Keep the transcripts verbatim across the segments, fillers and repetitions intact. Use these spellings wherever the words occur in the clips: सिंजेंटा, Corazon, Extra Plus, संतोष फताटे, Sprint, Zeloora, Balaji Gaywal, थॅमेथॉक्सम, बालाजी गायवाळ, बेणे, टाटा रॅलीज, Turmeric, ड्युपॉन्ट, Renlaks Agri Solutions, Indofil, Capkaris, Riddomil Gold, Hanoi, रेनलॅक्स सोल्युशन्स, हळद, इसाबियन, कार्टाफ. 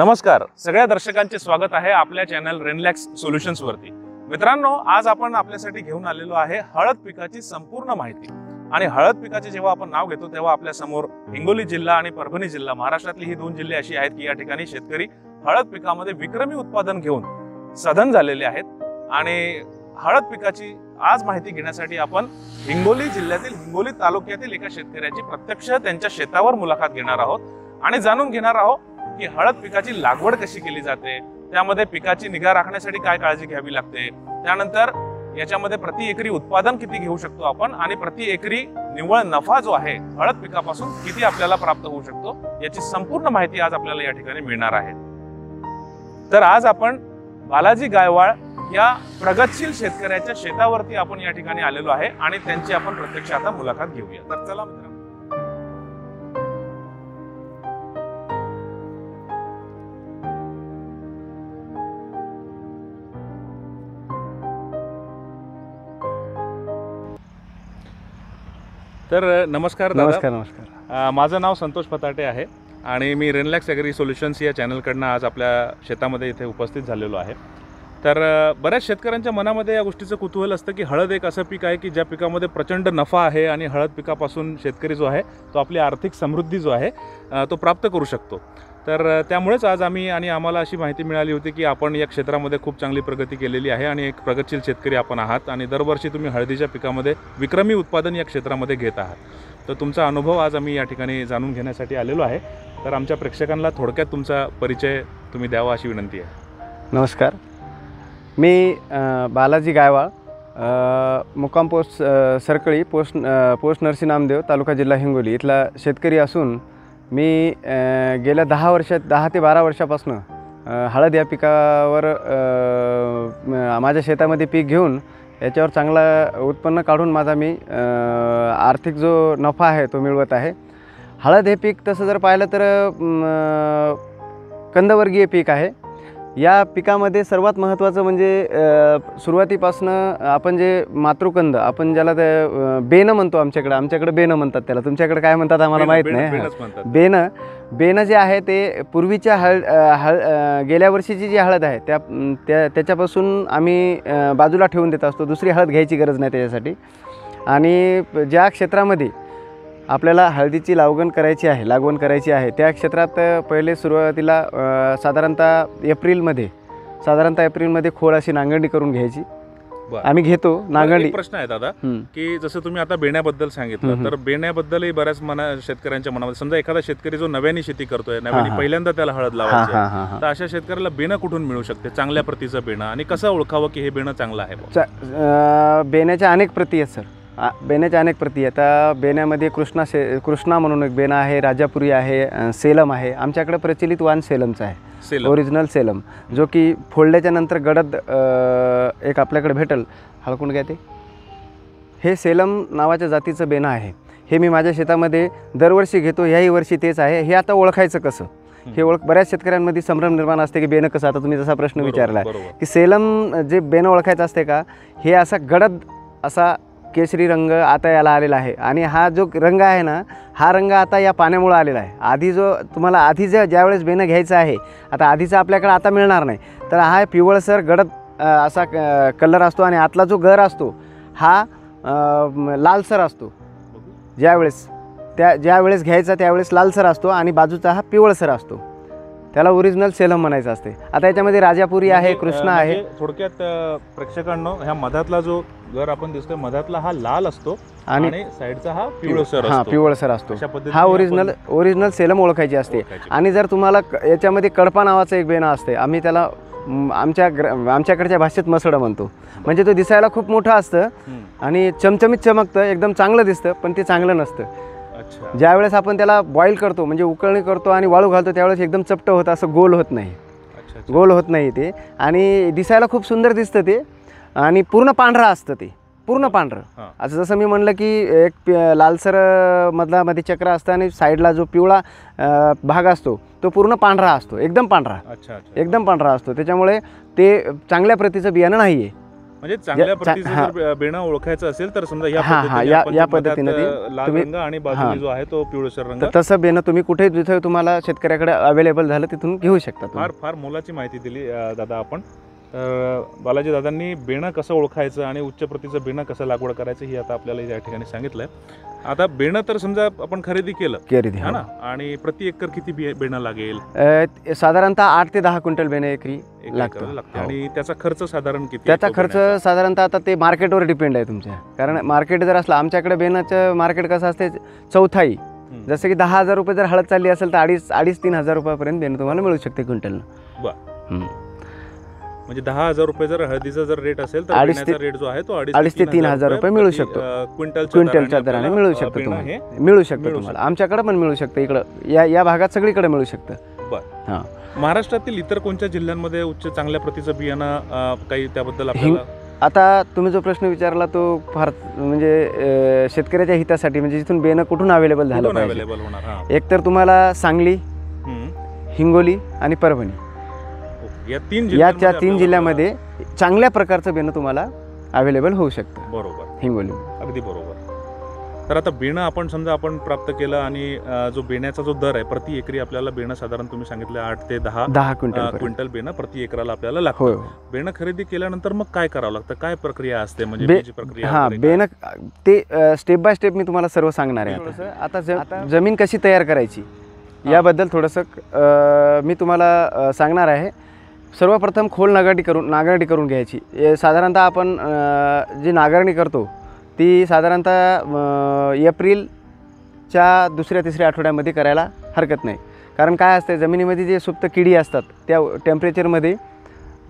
नमस्कार सगळ्या दर्शकांचे स्वागत आहे आपल्या चॅनल रेनलॅक्स सोल्युशन्स वरती। मित्रांनो, आज आपण आपल्यासाठी घेऊन आलेलो आहे हळद पिकाची संपूर्ण माहिती। आणि हळद पिकाचे जेव्हा आपण नाव घेतो तेव्हा आपल्या समोर हिंगोली जिल्हा आणि परभणी जिल्हा, महाराष्ट्रातली ही दोन जिल्हे अशी आहेत की या ठिकाणी शेतकरी हळद पिकामध्ये विक्रमी उत्पादन घेऊन सधन झालेले आहेत। आणि हळद पिकाची आज माहिती घेण्यासाठी आपण हिंगोली जिल्ह्यातील हिंगोली तालुक्यातील एका शेतकऱ्याची प्रत्यक्ष त्यांच्या शेतावर मुलाखत घेणार आहोत आणि जाणून घेणार आहोत की हळद पिकाची लागवड कशी केली जाते, त्यामध्ये पिकाची निगा राखण्यासाठी काय काळजी घ्यावी लागते, त्यानंतर याच्यामध्ये प्रति एकरी उत्पादन किती घेऊ शकतो आपण आणि प्रति एकरी निव्वळ नफा जो आहे हळद पिकापासून किती आपल्याला प्राप्त होऊ शकतो याची संपूर्ण माहिती आज आपल्याला या ठिकाणी मिळणार आहे। तर आज आपण बालाजी गायवाळ या प्रगतशील शेतकऱ्याच्या शेतावरती आपण या ठिकाणी आलेलो आहे आणि त्यांची आपण प्रत्यक्ष आता मुलाखत घेऊया। तर चला मित्रांनो, तर नमस्कार दादा। नमस्कार नमस्कार, माझं नाव संतोष फताटे आहे आणि मी रेनलॅक्स ॲग्री सोल्युशन्स या चॅनलकडनं आज आपल्या शेतामध्ये इथे उपस्थित झालेलो आहे। तर बऱ्याच शेतकऱ्यांच्या मनामध्ये या गोष्टीचं कुतूहल असतं की हळद एक असं पीक आहे की ज्या पिकामध्ये प्रचंड नफा आहे आणि हळद पिकापासून शेतकरी जो आहे तो आपली आर्थिक समृद्धी जो आहे तो प्राप्त करू शकतो। तर त्यामुळेच आज आम्ही आणि आम्हाला अशी माहिती मिळाली होती की आपण या क्षेत्रामध्ये खूप चांगली प्रगती केलेली आहे आणि एक प्रगतशील शेतकरी आपण आहात आणि दरवर्षी तुम्ही हळदीच्या पिकामध्ये विक्रमी उत्पादन या क्षेत्रामध्ये घेत आहात। तर तुमचा अनुभव आज आम्ही या ठिकाणी जाणून घेण्यासाठी आलेलो आहे। तर आमच्या प्रेक्षकांना थोडक्यात तुमचा परिचय तुम्ही द्यावा अशी विनंती आहे। नमस्कार, मी बालाजी गायवाळ, मुक्काम post Sarkali, post post Narsi Namdev, taluka जिल्हा हिंगोली इथला शेतकरी असून मी गेल्या दहा वर्षात दहा ते बारा वर्षापासून हळद या पिकावर माझ्या शेतामध्ये पीक घेऊन याच्यावर चांगला उत्पन्न काढून माझा मी आर्थिक जो नफा आहे तो मिळवत आहे। हळद हे पीक तसं जर पाहिलं तर कंदवर्गीय पीक आहे। या पिकामध्ये सर्वात महत्त्वाचं म्हणजे सुरुवातीपासून आपण जे मातृकंद आपण ज्याला ते बेनं म्हणतो, आमच्याकडे आमच्याकडे बेनं म्हणतात त्याला, तुमच्याकडे काय म्हणतात आम्हाला माहीत नाही। बेनं बेनं जे आहे ते पूर्वीच्या हळ हळ गेल्या वर्षीची जी हळद आहे त्या त्या त्याच्यापासून आम्ही बाजूला ठेवून देत असतो, दुसरी हळद घ्यायची गरज नाही त्याच्यासाठी। आणि ज्या क्षेत्रामध्ये आपल्याला हळदीची लागवण करायची आहे लागवण करायची आहे त्या क्षेत्रात पहिले सुरुवातीला साधारणतः एप्रिलमध्ये साधारणतः एप्रिलमध्ये खोल अशी नांगरणी करून घ्यायची आम्ही घेतो नांगरणी। प्रश्न आहे दादा की जसं तुम्ही आता बेण्याबद्दल सांगितलं, तर बेण्याबद्दलही बऱ्याच मना शेतकऱ्यांच्या मनामध्ये, समजा एखादा शेतकरी जो नव्याने शेती करतोय, नव्याने पहिल्यांदा त्याला हळद लावायची आहे, तर अशा शेतकऱ्याला बेणं कुठून मिळू शकते, चांगल्या प्रतीचं बेणं, आणि कसं ओळखावं की हे बेणं चांगलं आहे? बेण्याच्या अनेक प्रती आहेत सर, बेण्याच्या अनेक प्रती आहेत। आता बेण्यामध्ये कृष्णा शे कृष्णा म्हणून एक बेणं आहे, राजापुरी आहे, सेलम आहे, आमच्याकडे प्रचलित वाण सेलमचा आहे, ओरिजिनल सेलम, जो की फोडल्याच्या नंतर गडद एक आपल्याकडे भेटल, हळकून घ्या ते, हे सेलम नावाच्या जातीचं बेणं आहे। हे मी माझ्या शेतामध्ये दरवर्षी घेतो, ह्याही वर्षी तेच आहे। हे आता ओळखायचं कसं, हे ओळख बऱ्याच शेतकऱ्यांमध्ये संभ्रम निर्माण असते की बेणं कसं, आता तुम्ही जसा प्रश्न विचारला की सेलम जे बेणं ओळखायचं असते का, हे असा गडद असा केशरी रंग आता याला आलेला आहे आणि हा जो रंग आहे ना, हा रंग आता या पाण्यामुळे आलेला आहे। आधी जो तुम्हाला आधी ज्या ज्यावेळेस बेणं घ्यायचं आहे, आता आधीचं आपल्याकडे आता मिळणार नाही, तर हा पिवळसर गडद असा कलर असतो आणि आतला जो गर असतो हा लालसर असतो, ज्यावेळेस त्या ज्यावेळेस घ्यायचा त्यावेळेस लालसर असतो आणि बाजूचा हा पिवळसर असतो, त्याला ओरिजिनल सेलम म्हणायचं असते। आता याच्यामध्ये राजापुरी आहे, कृष्णा आहे, थोडक्यात प्रेक्षकांनो ह्या मधातला जो गर आपण दिसतोय मधातला हा लाल असतो आणि साईडचा हा पिवळसर हा पिवळसर असतो, हा ओरिजिनल ओरिजिनल सेलम ओळखायची असते। आणि जर तुम्हाला याच्यामध्ये कडपा नावाचं एक बेणं असते, आम्ही त्याला आमच्या आमच्याकडच्या भाषेत मसडं म्हणतो, म्हणजे तो दिसायला खूप मोठं असतं आणि चमचमीत चमकतं, एकदम चांगलं दिसतं, पण ते चांगलं नसतं। ज्यावेळेस आपण त्याला बॉईल करतो म्हणजे उकळणी करतो आणि वाळू घालतो त्यावेळेस एकदम चपटं होतं, असं गोल होत नाही, गोल होत नाही ते, आणि दिसायला खूप सुंदर दिसतं ते आणि पूर्ण पांढरा असतं ते, पूर्ण पांढरं। असं जसं मी म्हणलं की एक लालसर मधला मध्ये चक्र असतं आणि साईडला जो पिवळा भाग असतो तो पूर्ण पांढरा असतो, एकदम पांढरा एकदम पांढरा असतो, त्याच्यामुळे ते चांगल्या प्रतीचं बियाणं नाही आहे। म्हणजे चांगल्या प्रतीचं बेणं ओळखायचं असेल तर समजा या पद्धतीने आपण या पद्धतीने लाल रंग आणि बाजूला जो आहे तो पिवळसर रंग, तसं बेणं तुम्ही कुठे जिथे तुम्हाला शेतकऱ्याकडे अवेलेबल झालं तिथून घेऊ शकता। फार फार मोलाची माहिती दिली दादा आपण। तर बालाजी दादांनी बेणं कसं ओळखायचं आणि उच्च प्रतीचं बेणं कसं लागवड करायचं हे आता आपल्याला या ठिकाणी सांगितलंय। आता बेणं तर समजा आपण खरेदी केलं है ना, आणि प्रति एकर किती बेणं लागेल? साधारणतः आठ ते दहा क्विंटल बेणं एकरी लागतं लागतं आणि त्याचा खर्च साधारण किती? त्याचा खर्च साधारणतः आता ते मार्केटवर डिपेंड आहे तुमच्या, कारण मार्केट जर असला आमच्याकडे बेणाचं मार्केट कसं असते चौथाई, जसं की दहा हजार रुपये जर हळद चालली असेल तर अडीच अडीच तीन हजार रुपयापर्यंत बेणं तुम्हाला मिळू शकते क्विंटलनं। बरं, म्हणजे दहा हजार रुपये जर हळदीचा जर रेट असेल तर बेणाचा रेट जो आहे तो अडीच ते तीन हजार रुपये मिळू शकतो क्विंटल क्विंटलच्या दराने मिळू शकतो तुम्हाला, मिळू शकतो तुम्हाला आमच्याकडे पण मिळू शकतं, इकडं या या भागात सगळीकडे मिळू शकतं। बरं, हां, महाराष्ट्रातील इतर कोणत्या जिल्ह्यांमध्ये उच्च चांगल्या प्रतीचं बियाणं काही त्याबद्दल आपल्याला? आता तुम्ही जो प्रश्न विचारला तो फार म्हणजे शेतकऱ्याच्या हितासाठी म्हणजे जिथून बेणं कुठून अवेलेबल झालं पाहिजे, एकतर तुम्हाला सांगली, हिंगोली आणि परभणी या तीन याच्या तीन जिल्ह्यामध्ये चांगल्या प्रकारचं बेणं तुम्हाला अवेलेबल होऊ शकतं। बरोबर, हिंगोली अगदी बरोबर। तर आता बेणं आपण समजा आपण प्राप्त केलं आणि जो बेण्याचा जो दर आहे प्रति एकरी आपल्याला बेणं साधारण तुम्ही सांगितलं आठ ते दहा दहा क्विंटल क्विंटल बेणं प्रति एकराला आपल्याला लागतं। बेणं खरेदी केल्यानंतर मग काय करावं लागतं, काय प्रक्रिया असते म्हणजे प्रक्रिया? हां, बेणं ते स्टेप बाय स्टेप मी तुम्हाला सर्व सांगणार आहे। आता जमीन कशी तयार करायची याबद्दल थोडंसं मी तुम्हाला सांगणार आहे। सर्वप्रथम खोल नांगरणी करून नांगरणी करून घ्यायची। साधारणतः आपण जी नांगरणी करतो ती साधारणतः एप्रिलच्या दुसऱ्या तिसऱ्या आठवड्यामध्ये करायला हरकत नाही, कारण काय असते जमिनीमध्ये जे सुप्त किडी असतात त्या टेम्परेचरमध्ये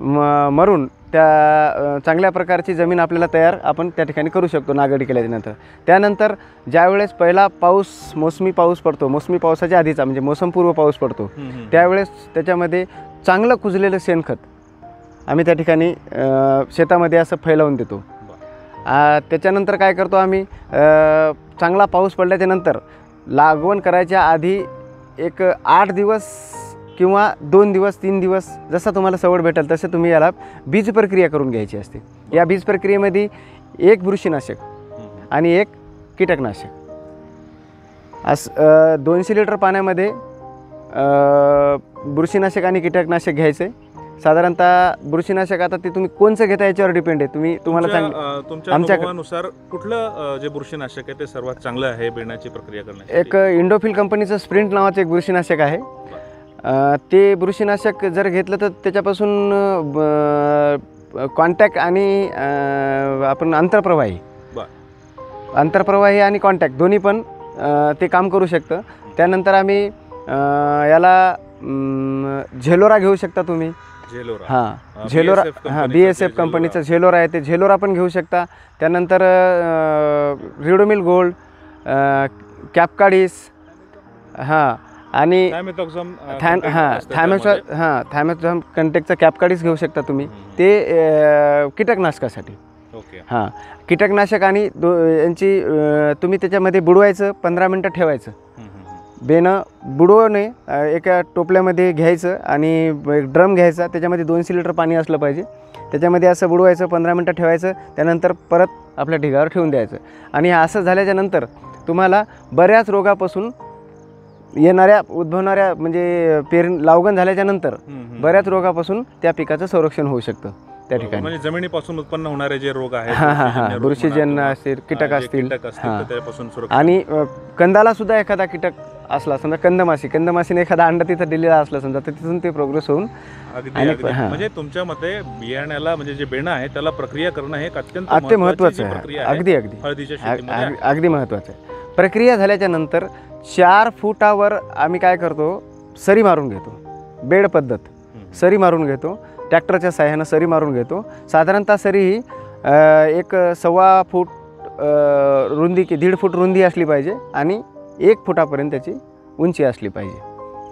म मरून त्या चांगल्या प्रकारची जमीन आपल्याला तयार आपण त्या ठिकाणी करू शकतो नांगरणी केल्यानंतर। त्यानंतर ज्यावेळेस पहिला पाऊस मोसमी पाऊस पडतो, मोसमी पावसाच्या आधीचा म्हणजे मोसमपूर्व पाऊस पडतो, त्यावेळेस त्याच्यामध्ये चांगलं कुजलेलं शेणखत आम्ही त्या ठिकाणी शेतामध्ये असं फैलावून देतो। त्याच्यानंतर काय करतो आम्ही, चांगला पाऊस पडल्याच्यानंतर लागवण करायच्या आधी एक आठ दिवस किंवा दोन दिवस तीन दिवस जसा तुम्हाला सवड भेटेल तसे तुम्ही याला बीज प्रक्रिया करून घ्यायची असते। या बीज प्रक्रियेमध्ये एक बुरशीनाशक आणि एक कीटकनाशक असं दोनशे लिटर पाण्यामध्ये बुरशीनाशक आणि कीटकनाशक घ्यायचे। साधारणतः बुरशीनाशक आता ते तुम्ही कोणचं घेता याच्यावर डिपेंड आहे, तुम्ही तुम्हाला चांगलं तुमच्या अनुभवानुसार कुठलं जे बुरशीनाशक आहे ते सर्वात चांगलं आहे बेणाची प्रक्रिया करण्यासाठी? एक इंडोफिल कंपनीचं स्प्रिंट नावाचं एक बुरशीनाशक आहे, ते बुरशीनाशक जर घेतलं तर त्याच्यापासून कॉन्टॅक्ट आणि आपण आंतरप्रवाही आंतरप्रवाही आणि कॉन्टॅक्ट दोन्ही पण ते काम करू शकतं। त्यानंतर आम्ही याला झेलोरा घेऊ शकता तुम्ही, झेलोरा हां झेलोरा हां बी एस एफ कंपनीचा झेलोरा आहे ते झेलोरा पण घेऊ शकता। त्यानंतर रिडोमिल गोल्ड, कॅपकारिस हां आणि थॅमेथॉक्सम हां थॅमेथॉ हां थॅमेथॉक्सम कंटेकचा कॅपकारिस घेऊ शकता तुम्ही, ते कीटकनाशकासाठी। ओके, हां कीटकनाशक आणि यांची तुम्ही त्याच्यामध्ये बुडवायचं, पंधरा मिनटं ठेवायचं, बेणं बुडवणे एका टोपल्यामध्ये घ्यायचं आणि एक ड्रम घ्यायचा, त्याच्यामध्ये दोनशे लिटर पाणी असलं पाहिजे, त्याच्यामध्ये असं बुडवायचं, पंधरा मिनटं ठेवायचं, त्यानंतर परत आपल्या ढिगावर ठेवून द्यायचं। आणि असं झाल्याच्यानंतर तुम्हाला बऱ्याच रोगापासून येणाऱ्या उद्भवणाऱ्या म्हणजे पेरणी लावगण झाल्याच्यानंतर बऱ्याच रोगापासून त्या पिकाचं संरक्षण होऊ शकतं त्या ठिकाणी, म्हणजे जमिनीपासून उत्पन्न होणारे जे रोग आहेत बुरशीजन्य असतील, कीटक असतील त्यापासून संरक्षण। आणि कंदाला सुद्धा एखादा कीटक असला समजा कंदमाशी, कंदमाशीने एखादा अंडा तिथं दिलेला असला समजा तर तिथून ते प्रोग्रेस होऊन अगदी म्हणजे तुमच्या मते बियाण्याला म्हणजे जे बेणं आहे त्याला प्रक्रिया करणं हे अत्यंत अत्यंत महत्त्वाचं आहे, अगदी अगदी अगदी महत्त्वाचं आहे। प्रक्रिया झाल्याच्यानंतर चार फुटावर आम्ही काय करतो सरी मारून घेतो, बेड पद्धत सरी मारून घेतो, ट्रॅक्टरच्या साह्यानं सरी मारून घेतो। साधारणतः सरी ही एक सव्वा फूट रुंदी की दीड फूट रुंदी असली पाहिजे आणि एक फुटापर्यंत त्याची उंची असली पाहिजे,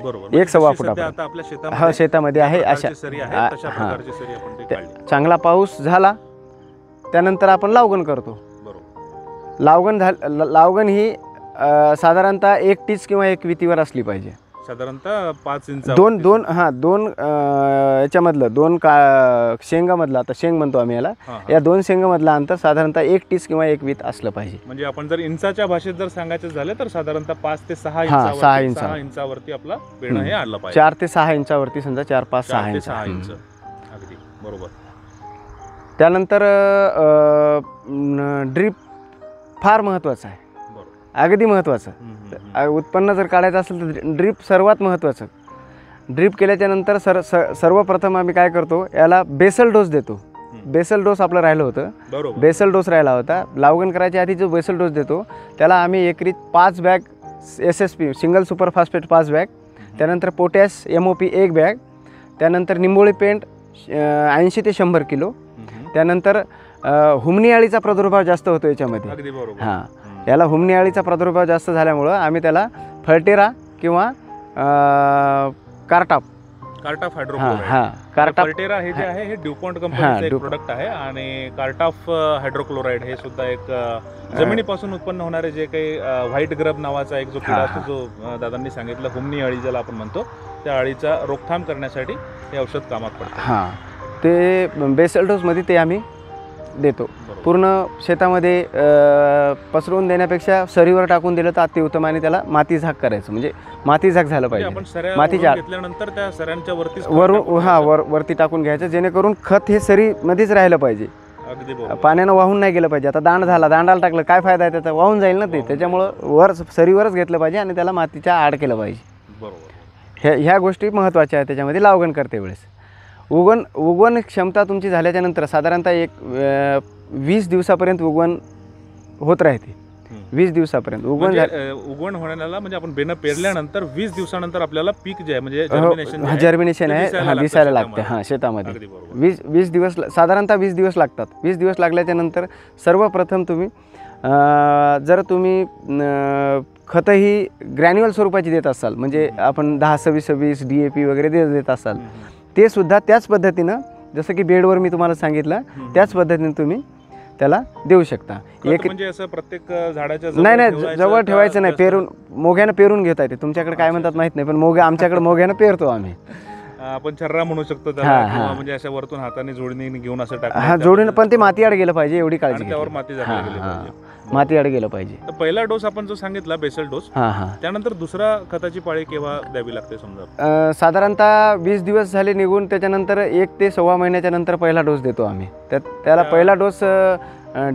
बरोबर एक सव्वा फुटापर्यंत। हा शेतामध्ये आहे अशा प्रकारची सरी आपण, चांगला पाऊस झाला त्यानंतर आपण लावगण करतो। लावगण झाल लावगण ही साधारणतः एक टीच किंवा एक वितीवर असली पाहिजे साधारणतः पाच इंच दोन दोन हां दोन याच्यामधलं दोन का शेंगामधला, आता शेंग म्हणतो आम्ही याला, या दोन शेंगामधला अंतर साधारणतः एक टीस किंवा एक वीत असलं पाहिजे. म्हणजे आपण जर इंचाच्या भाषेत जर सांगायचं झालं तर साधारणतः पाच ते सहा इंचावरती सहा इंच सहा इंचावरती आपला पेरणं हे आणलं पाहिजे. चार ते सहा इंचावरती समजा चार पाच सहा इंच अगदी बरोबर. त्यानंतर ड्रीप फार महत्त्वाचं आहे, अगदी महत्त्वाचं. उत्पन्न जर काढायचं असेल तर ड्रीप सर्वात महत्त्वाचं. ड्रीप केल्याच्यानंतर सर सर्वप्रथम आम्ही काय करतो, याला बेसल डोस देतो. बेसल डोस आपलं राहिलं होतं, बेसल डोस राहिला होता. लावगण करायच्या आधी जो बेसल डोस देतो त्याला आम्ही एकरीत पाच bag S S P single super phosphate पाच बॅग, त्यानंतर पोटॅश एम ओ पी एक बॅग, त्यानंतर निंबोळी पेंट ऐंशी ते शंभर किलो, त्यानंतर हुमणी अळीचा प्रादुर्भाव जास्त होतो याच्यामध्ये. हां, याला हुमणी अळीचा प्रादुर्भाव जास्त झाल्यामुळं आम्ही त्याला फळटेरा किंवा कार्टाफ कार्टाफ हायड्रोक्लोराइड हां कार्टाफ फळटेरा हे जे आहे हे ड्युपॉन्ट कंपनीचं एक प्रोडक्ट आहे आणि कार्टाफ हायड्रोक्लोराइड हे सुद्धा एक जमिनीपासून उत्पन्न होणारे जे काही व्हाईट ग्रब नावाचा एक जो कीड असतो, जो दादांनी सांगितलं हुमणी अळी ज्याला आपण म्हणतो, त्या अळीचा रोकथाम करण्यासाठी हे औषध कामात पडतं. हां, ते बेसल डोसमध्ये ते आम्ही देतो. पूर्ण शेतामध्ये पसरवून देण्यापेक्षा सरीवर टाकून दिलं तर अतिउत्तम. आणि त्याला माती झाक करायचं, म्हणजे माती झाक झालं पाहिजे. माती झाक घेतल्यानंतर त्या सऱ्यांच्या वरती वरून हां वर वरती टाकून घ्यायचं, जेणेकरून खत हे सरीमध्येच राहिलं पाहिजे, पाण्यानं वाहून नाही गेलं पाहिजे. आता दांड झाला, दांडाला टाकलं काय फायदा आहे त्याचा, वाहून जाईल ना ते. त्याच्यामुळं वर सरीवरच घेतलं पाहिजे आणि त्याला मातीच्या आड केलं पाहिजे. ह्या ह्या गोष्टी महत्त्वाच्या आहेत त्याच्यामध्ये लावगण करते वेळेस. उगवण उगवण क्षमता तुमची झाल्याच्यानंतर साधारणतः एक वीस दिवसापर्यंत उगवण होत राहते. वीस दिवसापर्यंत उगवण उगवण होण्याला म्हणजे आपण बेणं पेरल्यानंतर वीस दिवसानंतर आपल्याला पीक जे आहे म्हणजे जर्मिनेशन जर्मिनेशन आहे दिसायला लागते. हां, शेतामध्ये वीस वीस दिवस साधारणतः वीस दिवस लागतात. वीस दिवस लागल्याच्यानंतर सर्वप्रथम तुम्ही जर तुम्ही खतं ही ग्रॅन्युअल स्वरूपाची देत असाल, म्हणजे आपण दहा सव्वीस सव्वीस डी ए पी वगैरे देत देत असाल, ते सुद्धा त्याच पद्धतीनं जसं की बेडवर मी तुम्हाला सांगितलं त्याच पद्धतीने तुम्ही त्याला देऊ शकता. एक म्हणजे असं प्रत्येक झाडाच्या नाही नाही जवळ ठेवायचं नाही, पेरून मोग्यानं पेरून घेता येते. तुमच्याकडे काय म्हणतात माहीत नाही, पण मोग्या आमच्याकडे मोग्यानं पेरतो आम्ही. आपण छर्रा म्हणू शकतो त्याला, म्हणजे अशा वरतून हाताने जोडणीने घेऊन असं टाकतो. हां, जोडणीनं, पण ते माती आड गेलं पाहिजे एवढी काळजी, त्यावर माती माती आड गेलं पाहिजे. तर पहिला डोस आपण जो सांगितला बेसल डोस, हां हां, त्यानंतर दुसरा खताची पाळी केव्हा द्यावी लागते? समजा साधारणतः वीस दिवस झाले निघून, त्याच्यानंतर एक ते सव्वा महिन्याच्या नंतर पहिला डोस देतो आम्ही. त्यात त्याला पहिला डोस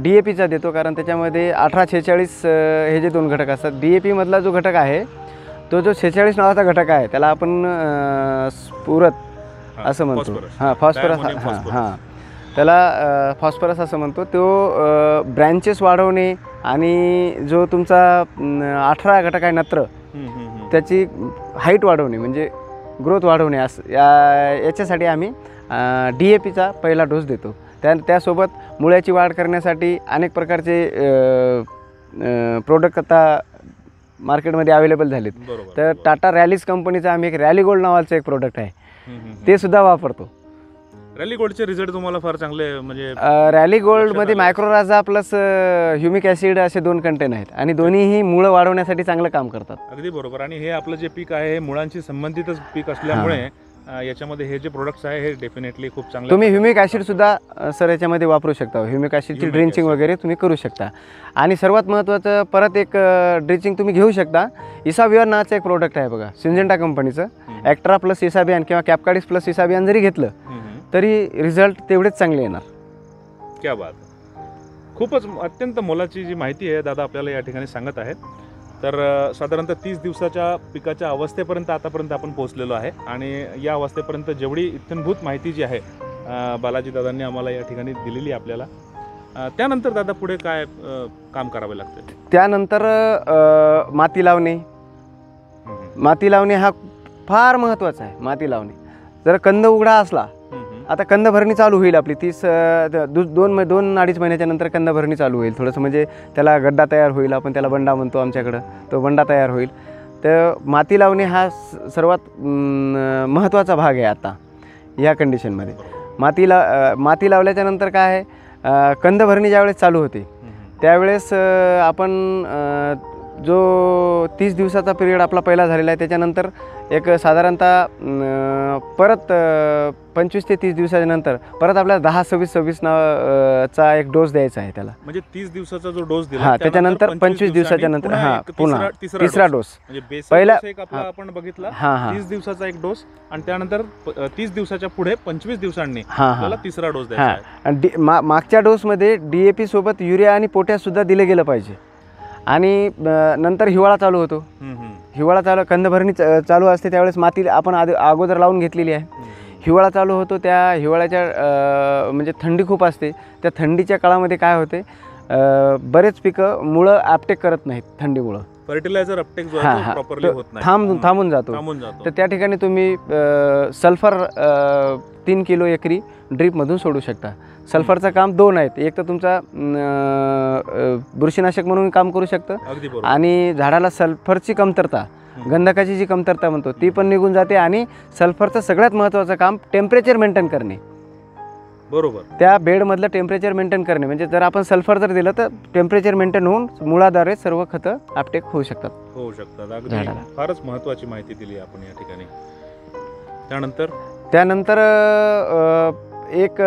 डी ए पीचा देतो, कारण त्याच्यामध्ये अठरा शेहेचाळीस हे जे दोन घटक असतात. डी ए पीमधला जो घटक आहे तो जो शेहेचाळीस नावाचा घटक आहे त्याला आपण स्फुरत असं म्हणतो. हां, फॉस्फरस. हां हां, त्याला फॉस्फरस असं म्हणतो. तो ब्रँचेस वाढवणे आणि जो तुमचा अठरा घटक आहे नत्र त्याची हाईट वाढवणे म्हणजे ग्रोथ वाढवणे, असं याच्यासाठी आम्ही डी ए पीचा पहिला डोस देतो. त्या त्यासोबत मुळ्याची वाढ करण्यासाठी अनेक प्रकारचे प्रोडक्ट आता मार्केटमध्ये अवेलेबल झालेत. तर टाटा रॅलीज कंपनीचा आम्ही एक रॅली गोल्ड नावाचं एक प्रोडक्ट आहे ते सुद्धा वापरतो. रॅली गोल्डचे रिझल्ट तुम्हाला फार चांगले, म्हणजे रॅली गोल्डमध्ये मायक्रोराझा प्लस ह्युमिक ॲसिड असे दोन कंटेन आहेत आणि दोन्हीही मुळं वाढवण्यासाठी चांगलं काम करतात. अगदी बरोबर. आणि हे आपलं जे पीक आहे हे मुळांशी संबंधितच पीक असल्यामुळे याच्यामध्ये हे जे प्रोडक्ट्स आहे हे डेफिनेटली खूप चांगले. तुम्ही ह्युमिक ॲसिड सुद्धा सर याच्यामध्ये वापरू शकता. ह्युमिक ॲसिडची ड्रिंचिंग वगैरे तुम्ही करू शकता. आणि सर्वात महत्त्वाचं परत एक ड्रिंचिंग तुम्ही घेऊ शकता, इसाबियन नावाचं एक प्रोडक्ट आहे बघा सिंजेंटा कंपनीचं. एक्ट्रा प्लस इसाबियन किंवा कॅपकारिस प्लस इसाबियन जरी घेतलं तरी रिझल्ट तेवढेच चांगले येणार. क्या बात. खूपच अत्यंत मोलाची जी माहिती आहे दादा आपल्याला या ठिकाणी सांगत आहेत. तर साधारणतः तीस दिवसाच्या पिकाच्या अवस्थेपर्यंत आतापर्यंत आपण पोहोचलेलो आहे आणि या अवस्थेपर्यंत जेवढी इत्यंभूत माहिती जी आहे बालाजी दादांनी आम्हाला या ठिकाणी दिलेली आपल्याला, त्यानंतर दादा पुढे काय काम करावे लागते? त्यानंतर माती लावणे. माती लावणे हा फार महत्त्वाचा आहे. माती लावणे जर कंद उघडा असला, आता कंद भरणी चालू होईल आपली तीस दोन दोन अडीच महिन्याच्या नंतर कंद भरणी चालू होईल. थोडंसं म्हणजे त्याला गड्डा तयार होईल, आपण त्याला बंडा म्हणतो आमच्याकडं, तो बंडा तयार होईल. तर माती लावणे हा सर्वात महत्त्वाचा भाग आहे आता या कंडिशनमध्ये. माती ला माती लावल्याच्या नंतर काय आहे, कंद भरणी ज्यावेळेस चालू होते त्यावेळेस आपण जो तीस दिवसाचा पिरियड आपला पहिला झालेला आहे, त्याच्यानंतर एक साधारणतः परत पंचवीस ते तीस दिवसानंतर परत आपल्याला दहा सव्वीस सव्वीस नाचा एक डोस द्यायचा आहे त्याला. म्हणजे तीस दिवसाचा जो डोस दिला हां त्याच्यानंतर पंचवीस दिवसाच्या नंतर हां पुन्हा तिसरा डोस. म्हणजे पहिला एक आपला आपण बघितला तीस दिवसाचा एक डोस आणि त्यानंतर तीस दिवसाच्या पुढे पंचवीस दिवसांनी आपल्याला तिसरा डोस द्यायचा आहे. आणि मागच्या डोसमध्ये डीएपी सोबत युरिया आणि पोटॅश सुद्धा दिले गेलं पाहिजे. आणि नंतर हिवाळा चालू होतो, हिवाळा चालू कंदभरणी चालू असते त्यावेळेस माती आपण अगोदर लावून घेतलेली आहे. हिवाळा चालू होतो, त्या हिवाळ्याच्या म्हणजे थंडी खूप असते. त्या थंडीच्या काळामध्ये काय होते, बरेच पिकं मुळं अपटेक करत नाहीत थंडीमुळं, फर्टिलायझर अपटेक जो आहे तो प्रॉपर्ली होत नाही, थांबून थांबून जातो. तर त्या ठिकाणी तुम्ही सल्फर तीन किलो एकरी ड्रीपमधून सोडू शकता. सल्फरचं काम दोन आहेत, एक तर तुमचा बुरशीनाशक म्हणून काम करू शकतं आणि झाडाला सल्फरची कमतरता, गंधकाची जी कमतरता म्हणतो ती पण निघून जाते. आणि सल्फरचं सगळ्यात महत्त्वाचं काम टेम्परेचर मेंटेन करणे, बरोबर त्या बेडमधलं टेम्परेचर मेंटेन करणे. म्हणजे जर आपण सल्फर जर दिलं तर टेम्परेचर मेंटेन होऊन मुळाद्वारे सर्व खतं अपटेक होऊ शकतात होऊ शकतात अगदी फारच महत्त्वाची माहिती दिली आपण या ठिकाणी. त्यानंतर त्यानंतर एक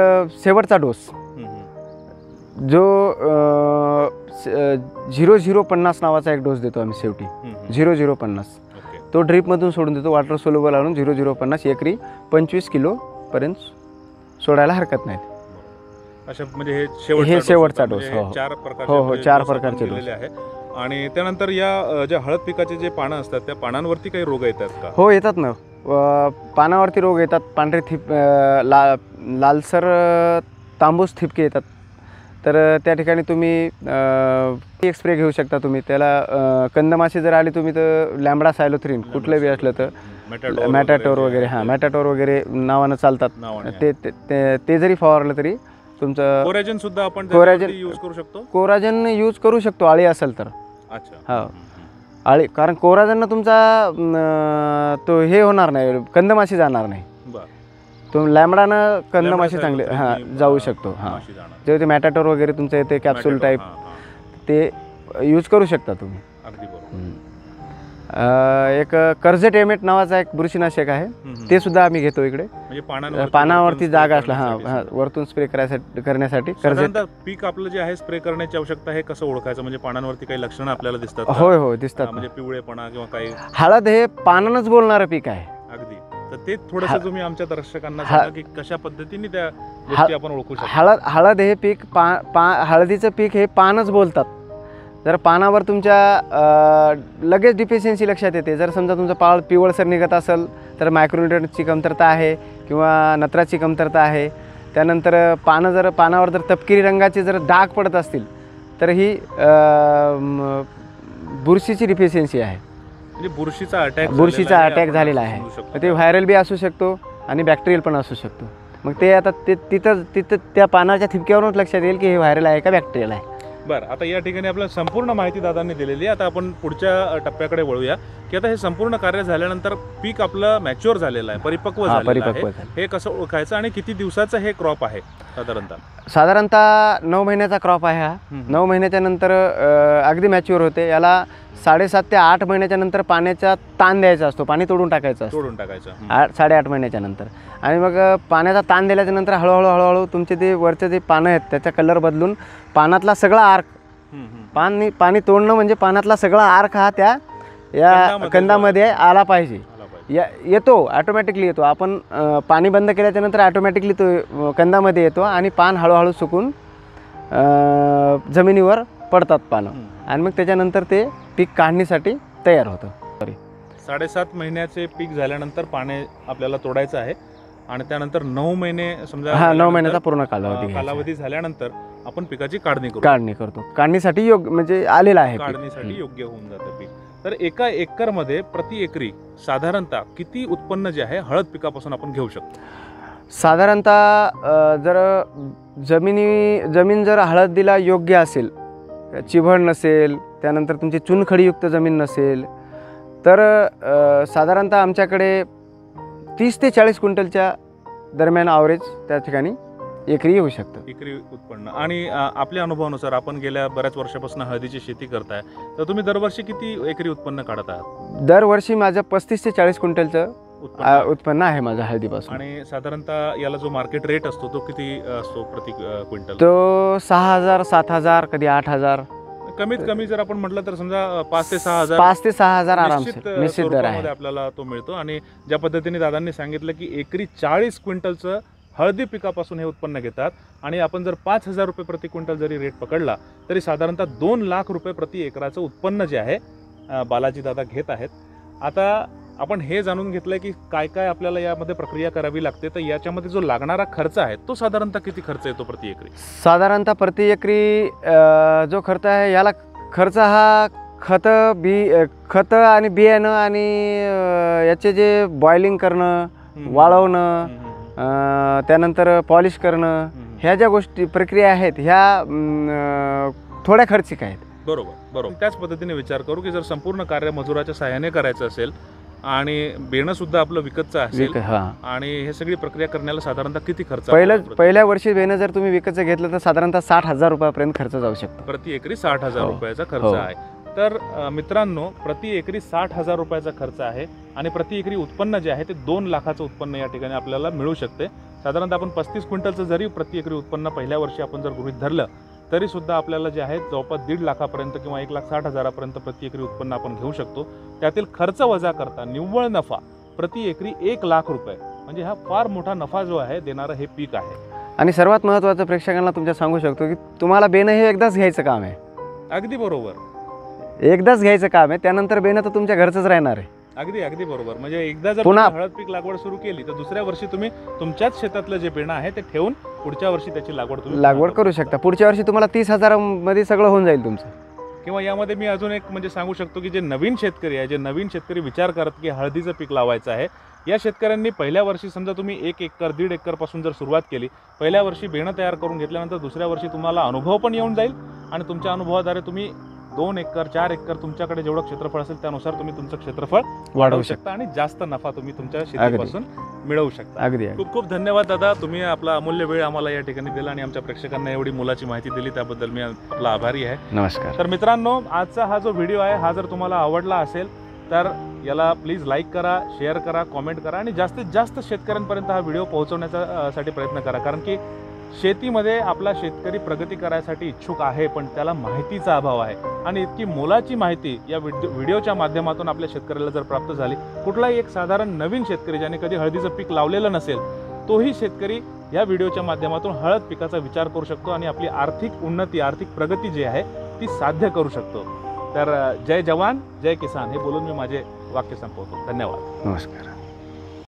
शेवटचा डोस जो झिरो झिरो पन्नास नावाचा एक डोस देतो आम्ही शेवटी, झिरो झिरो पन्नास तो ड्रीपमधून सोडून देतो, वॉटर सोल्युबल आणून झिरो झिरो पन्नास एकरी पंचवीस किलोपर्यंत सोडायला हरकत नाही. अच्छा, म्हणजे हे शेवटचा डोस चार प्रकारचे हो हो चार प्रकारचे डोस आहे. आणि त्यानंतर या ज्या हळद पिकाचे जे पानं असतात त्या पानांवरती काही रोग येतात का? हो येतात ना, पानावरती रोग येतात, पांढरे थिप ला लालसर तांबूस ठिपके येतात. तर त्या ठिकाणी तुम्ही एक स्प्रे घेऊ शकता तुम्ही, त्याला कंदमाशी जर आली तुम्ही तर लॅम्बडा सायलोथ्रीन कुठलं बी असलं तर मॅटाटोर वगैरे हां मॅटाटोर वगैरे नावानं चालतात ते, ते ते जरी फवारलं तरी तुमचं कोराजन सुद्धा आपण कोराजन यूज करू शकतो. कोराजन यूज करू शकतो आळी असेल तर. अच्छा हां आळी, कारण कोराजन तुमचा तो हे होणार नाही, कंदमाशी जाणार नाही. तो लॅम्बडानं कंदमाशी चांगले हां जाऊ शकतो. हां जे ते मॅटाटोर वगैरे तुमचं येते कॅप्सूल टाईप ते यूज करू शकता तुम्ही. एक कर्जट एमेट नावाचा एक बुरशीनाशक आहे ते सुद्धा आम्ही घेतो इकडे, पानावरती जागा असला हां वरतून स्प्रे करायसाठी करण्यासाठी कर्जट पीक आपलं जे आहे स्प्रे करण्याची आवश्यकता आहे. कसं ओळखायचं, म्हणजे पानांवरती काही लक्षणं आपल्याला दिसतात? होय हो दिसतात, म्हणजे पिवळेपणा किंवा काही. हळद हे पानानंच बोलणारं पीक आहे अगदी, तर ते थोडंसं तुम्ही आमच्या दर्शकांना सांगा की कशा पद्धतीने त्या गोष्टी आपण ओळखू शकतो. हळद हळद हे पीक पा पा हळदीचं पीक हे पानच बोलतात. जर पानावर तुमच्या लगेच डिफिशियन्सी लक्षात येते, जर समजा तुमचं पाळ पिवळसर निघत असेल तर मायक्रोन्युट्रियनची कमतरता आहे किंवा नत्राची कमतरता आहे. त्यानंतर पानं जर पानावर जर तपकिरी रंगाचे जर डाग पडत असतील तर ही बुरशीची डिफिशियन्सी आहे, म्हणजे बुरशीचा अटॅक बुरशीचा अटॅक झालेला आहे. ते व्हायरल बी असू शकतो आणि बॅक्टेरियल पण असू शकतो. मग ते आता ते तिथं तिथं त्या पानाच्या ठिपक्यावरूनच लक्षात येईल की हे व्हायरल आहे का बॅक्टेरियल आहे. बरं, आता या ठिकाणी आपल्याला संपूर्ण माहिती दादांनी दिलेली आहे. आता आपण पुढच्या टप्प्याकडे वळूया की आता हे संपूर्ण कार्य झाल्यानंतर पीक आपलं मॅच्युअर झालेलं आहे, परिपक्व झालेलं आहे, हे कसं ओळखायचं आणि किती दिवसाचं हे क्रॉप आहे? साधारणतः साधारणतः नऊ महिन्याचा क्रॉप आहे हा. नऊ महिन्याच्या नंतर अगदी मॅच्युअर होते. याला साडेसात ते आठ महिन्याच्या नंतर पाण्याचा ताण द्यायचा असतो, पाणी तोडून टाकायचं तोडून टाकायचं आठ साडेआठ महिन्याच्या नंतर. आणि मग पाण्याचा ताण दिल्याच्या नंतर हळूहळू हळूहळू तुमचे ते वरचे जे पानं आहेत त्याचा कलर बदलून पानातला सगळा आर्क पाणी पाणी तोडणं म्हणजे पानातला सगळा आर्क हा त्या या कंदामध्ये आला पाहिजे. या येतो ऑटोमॅटिकली येतो, आपण पाणी बंद केल्याच्या नंतर ऑटोमॅटिकली तो कंदामध्ये येतो आणि पान हळूहळू सुकून जमिनीवर पडतात पानं आणि मग त्याच्यानंतर ते पीक काढणीसाठी तयार होतं. साडेसात महिन्याचे पीक झाल्यानंतर पाणी आपल्याला तोडायचं आहे आणि त्यानंतर नऊ महिने समजा हा नऊ महिन्याचा पूर्ण कालावधी कालावधी झाल्यानंतर आपण पिकाची काढणी करू काढणी करतो काढणीसाठी योग्य म्हणजे आलेला आहे काढणीसाठी योग्य होऊन जातं पीक. तर एका एकरमध्ये प्रति एकरी साधारणतः किती उत्पन्न जे आहे हळद पिकापासून आपण घेऊ शकतो? साधारणतः जर जमिनी जमीन जर हळदीला योग्य असेल, चिवड नसेल, त्यानंतर तुमची चुनखडीयुक्त जमीन नसेल तर साधारणतः आमच्याकडे तीस ते चाळीस क्विंटलच्या दरम्यान ॲव्हरेज त्या ठिकाणी एकरी येऊ शकतं, एकरी उत्पन्न. आणि आपल्या अनुभवानुसार आपण गेल्या बऱ्याच वर्षापासून हळदीची शेती करताय, तर तुम्ही दरवर्षी किती एकरी उत्पन्न काढत आहात? दरवर्षी माझं पस्तीस ते चाळीस क्विंटलचं उत्पन्न आहे माझं हळदीपासून. आणि साधारणतः याला जो मार्केट रेट असतो तो किती असतो प्रति क्विंटल? तो सहा हजार सात हजार कधी आठ हजार, कमीत कमी जर आपण म्हटलं तर समजा पाच ते सहा हजार पाच ते सहा हजार निश्चित दर आहे आपल्याला तो मिळतो. आणि ज्या पद्धतीने दादांनी सांगितलं की एकरी चाळीस क्विंटलचं हळदी पिकापासून हे उत्पन्न घेतात आणि आपण जर पाच हजार रुपये प्रति क्विंटल जरी रेट पकडला तरी साधारणतः दोन लाख रुपये प्रति एकराचं उत्पन्न जे आहे बालाजी दादा घेत आहेत. आता आपण हे जाणून घेतलं की काय काय आपल्याला यामध्ये प्रक्रिया करावी लागते, तर याच्यामध्ये जो लागणारा खर्च आहे तो साधारणतः किती खर्च येतो प्रति एकरी? साधारणतः प्रति एकरी जो खर्च आहे याला खर्च हा खत बी खत आणि बियाणं आणि याचे जे बॉइलिंग करणं, वाळवणं, त्यानंतर पॉलिश करणं, ह्या ज्या गोष्टी प्रक्रिया आहेत ह्या थोड्या खर्चिक आहेत. बरोबर बरोबर. त्याच पद्धतीने विचार करू की जर संपूर्ण कार्य मजुराच्या सहाय्याने करायचं असेल आणि बेणं सुद्धा आपलं विकतचं असेल आणि हे सगळी प्रक्रिया करण्याला साधारणतः किती खर्च? पहिल्या पहिल्या वर्षी बेणं जर तुम्ही विकतचं घेतलं तर साधारणतः साठ हजार रुपयापर्यंत खर्च जाऊ शकतो. प्रति एकरी साठ हजार रुपयाचा खर्च आहे. तर मित्रांनो, प्रति एकरी साठ हजार रुपयाचा खर्च आहे आणि प्रति एकरी उत्पन्न जे आहे ते दोन लाखाचं उत्पन्न या ठिकाणी आपल्याला मिळू शकते. साधारणतः आपण पस्तीस क्विंटलचं जरी प्रति एकरी उत्पन्न पहिल्या वर्षी आपण जर गृहीत धरलं तरी सुद्धा आपल्याला जे आहे जवळपास दीड लाखापर्यंत किंवा एक लाख साठ हजारापर्यंत प्रति एकरी उत्पन्न आपण घेऊ शकतो. त्यातील खर्च वजा करता निव्वळ नफा प्रति एकरी एक लाख रुपये, म्हणजे हा फार मोठा नफा जो आहे देणारं हे पीक आहे. आणि सर्वात महत्त्वाचं प्रेक्षकांना तुमच्या सांगू शकतो की तुम्हाला बेणं हे एकदाच घ्यायचं काम आहे. अगदी बरोबर, एकदाच घ्यायचं काम आहे. त्यानंतर बेणं तर तुमच्या घरचंच राहणार आहे. अगदी अगदी बरोबर. म्हणजे एकदा जर हळद पीक लागवड सुरू केली तर दुसऱ्या वर्षी तुम्ही तुमच्याच शेतातलं जे बेणं आहे ते ठेवून पुढच्या वर्षी त्याची लागवड तुम्ही लागवड करू शकता. पुढच्या वर्षी तुम्हाला तीस हजारामध्ये सगळं होऊन जाईल तुमचं. किंवा यामध्ये मी अजून एक म्हणजे सांगू शकतो की जे नवीन शेतकरी आहे, जे नवीन शेतकरी विचार करत की हळदीचं पीक लावायचं आहे, या शेतकऱ्यांनी पहिल्या वर्षी समजा तुम्ही एक एकर दीड एकरपासून जर सुरुवात केली, पहिल्या वर्षी बेणं तयार करून घेतल्यानंतर दुसऱ्या वर्षी तुम्हाला अनुभव पण येऊन जाईल आणि तुमच्या अनुभवाद्वारे तुम्ही दोन एकर चार एकर तुमच्याकडे जेवढं क्षेत्रफळ असेल त्यानुसार तुम्ही तुमचं क्षेत्रफळ वाढवू शकता आणि जास्त नफा तुम्ही तुमच्या शेतीपासून मिळवू शकता. अगदी. खूप खूप धन्यवाद दादा, तुम्ही आपला अमूल्य वेळ आम्हाला या ठिकाणी दिला आणि आमच्या प्रेक्षकांना एवढी मुलाची माहिती दिली त्याबद्दल मी आपला आभारी आहे. नमस्कार. तर मित्रांनो, आजचा हा जो व्हिडिओ आहे हा जर तुम्हाला आवडला असेल तर याला प्लीज लाईक करा, शेअर करा, कॉमेंट करा आणि जास्तीत जास्त शेतकऱ्यांपर्यंत हा व्हिडिओ पोहोचवण्याचा साठी प्रयत्न करा. कारण की शेतीमध्ये आपला शेतकरी प्रगती करायसाठी इच्छुक आहे पण त्याला माहितीचा अभाव आहे आणि इतकी मोलाची माहिती या व्हिडिओच्या माध्यमातून आपल्या शेतकऱ्याला जर प्राप्त झाली, कुठलाही एक साधारण नवीन शेतकरी ज्याने कधी हळदीचं पीक लावलेलं नसेल तोही शेतकरी या व्हिडिओच्या माध्यमातून हळद पिकाचा विचार करू शकतो आणि आपली आर्थिक उन्नती, आर्थिक प्रगती जी आहे ती साध्य करू शकतो. तर जय जवान जय किसान हे बोलून मी माझे वाक्य संपवतो. धन्यवाद. नमस्कार.